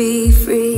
be free.